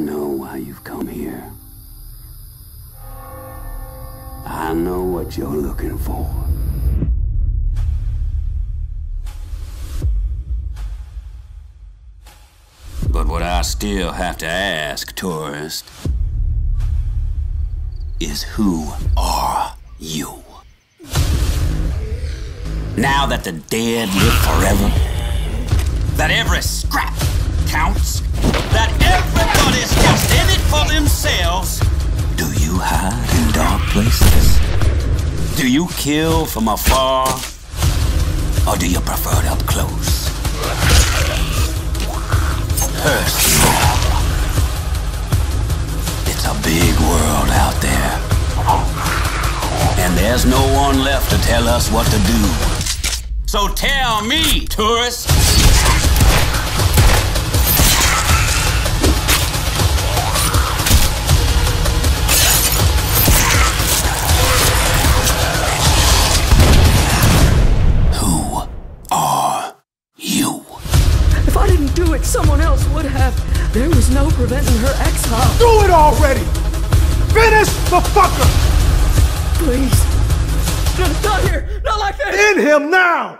know why you've come here. I know what you're looking for. But what I still have to ask, tourist, is who are you? Now that the dead live forever, that every scrap counts, that everybody's just in it for themselves, do you hide in dark places? Do you kill from afar? Or do you prefer it up close? Personal. It's a big world out there. And there's no one left to tell us what to do. So tell me, tourist, who are you? If I didn't do it, someone else would have. There was no preventing her exile. Do it already! Finish the fucker! Please. Not here! Not like that! In him now!